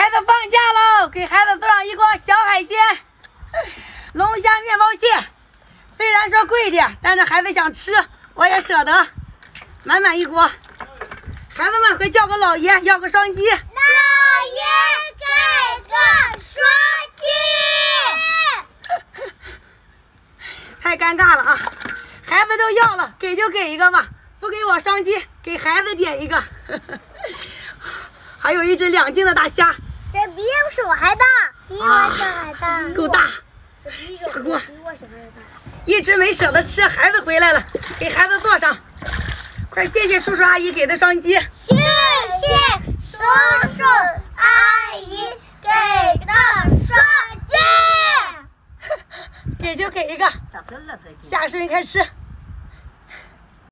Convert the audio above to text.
孩子放假喽，给孩子做上一锅小海鲜，龙虾面包蟹。虽然说贵一点，但是孩子想吃，我也舍得，满满一锅。孩子们，快叫个老爷，要个双击。老爷给个双击。太尴尬了啊！孩子都要了，给就给一个吧，不给我双击，给孩子点一个。还有一只2斤的大虾，这比我手还大，比我手还大，够大。下锅，比我手还大。一直没舍得吃，孩子回来了，给孩子做上。快谢谢叔叔阿姨给的双击。谢谢叔叔阿姨给的双击。给就给一个。下水开吃。